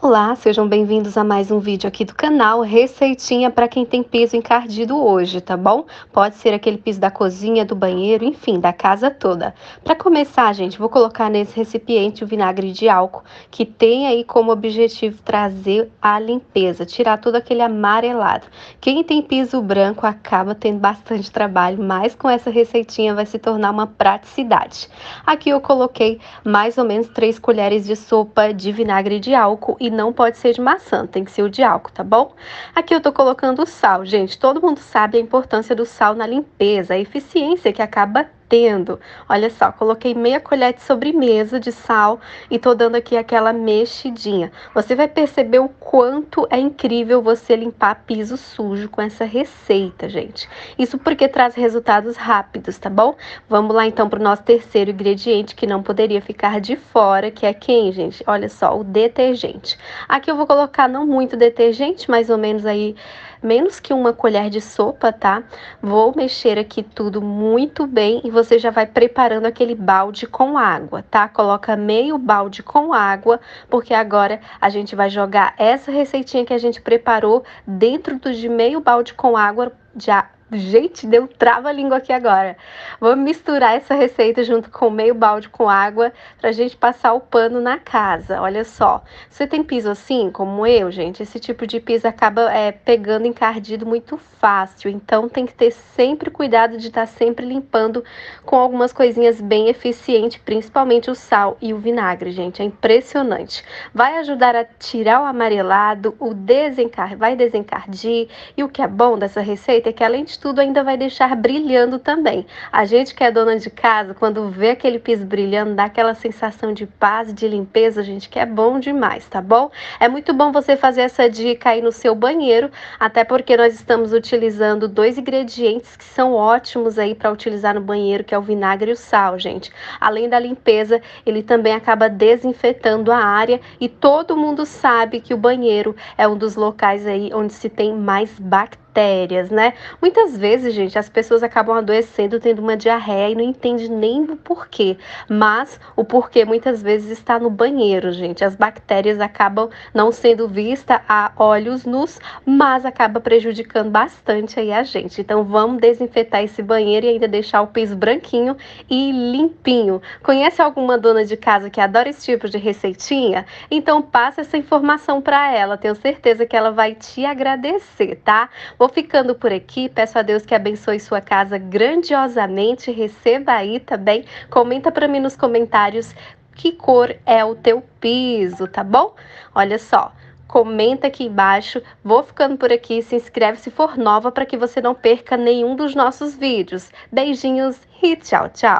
Olá, sejam bem-vindos a mais um vídeo aqui do canal, receitinha para quem tem piso encardido hoje, tá bom? Pode ser aquele piso da cozinha, do banheiro, enfim, da casa toda. Para começar, gente, vou colocar nesse recipiente o vinagre de álcool, que tem aí como objetivo trazer a limpeza, tirar todo aquele amarelado. Quem tem piso branco acaba tendo bastante trabalho, mas com essa receitinha vai se tornar uma praticidade. Aqui eu coloquei mais ou menos 3 colheres de sopa de vinagre de álcool. E não pode ser de maçã, tem que ser o de álcool, tá bom? Aqui eu tô colocando o sal, gente. Todo mundo sabe a importância do sal na limpeza, a eficiência que acaba tendo. Olha só, coloquei meia colher de sobremesa de sal e tô dando aqui aquela mexidinha. Você vai perceber o quanto é incrível você limpar piso sujo com essa receita, gente. Isso porque traz resultados rápidos, tá bom? Vamos lá então pro nosso terceiro ingrediente que não poderia ficar de fora, que é quem, gente? Olha só, o detergente. Aqui eu vou colocar não muito detergente, mais ou menos aí menos que uma colher de sopa, tá? Vou mexer aqui tudo muito bem e você já vai preparando aquele balde com água, tá? Coloca meio balde com água, porque agora a gente vai jogar essa receitinha que a gente preparou dentro de meio balde com água já. Gente, deu trava-língua aqui agora. Vamos misturar essa receita junto com meio balde com água pra gente passar o pano na casa. Olha só, você tem piso assim, como eu, gente, esse tipo de piso acaba pegando encardido muito fácil. Então tem que ter sempre cuidado de estar sempre limpando com algumas coisinhas bem eficientes, principalmente o sal e o vinagre, gente. É impressionante. Vai ajudar a tirar o amarelado, vai desencardir. E o que é bom dessa receita é que além de tudo ainda vai deixar brilhando também. A gente que é dona de casa, quando vê aquele piso brilhando, dá aquela sensação de paz, de limpeza, gente, que é bom demais, tá bom? É muito bom você fazer essa dica aí no seu banheiro, até porque nós estamos utilizando 2 ingredientes que são ótimos aí para utilizar no banheiro, que é o vinagre e o sal, gente. Além da limpeza, ele também acaba desinfetando a área e todo mundo sabe que o banheiro é um dos locais aí onde se tem mais bactérias, né? Muitas vezes, gente, as pessoas acabam adoecendo, tendo uma diarreia e não entende nem o porquê, mas o porquê muitas vezes está no banheiro, gente. As bactérias acabam não sendo vistas a olhos nus, mas acaba prejudicando bastante aí a gente. Então vamos desinfetar esse banheiro e ainda deixar o piso branquinho e limpinho. Conhece alguma dona de casa que adora esse tipo de receitinha? Então passa essa informação para ela, tenho certeza que ela vai te agradecer, tá? Vou ficando por aqui, peço a Deus que abençoe sua casa grandiosamente, receba aí também, comenta para mim nos comentários que cor é o teu piso, tá bom? Olha só, comenta aqui embaixo, vou ficando por aqui, se inscreve se for nova para que você não perca nenhum dos nossos vídeos. Beijinhos e tchau, tchau!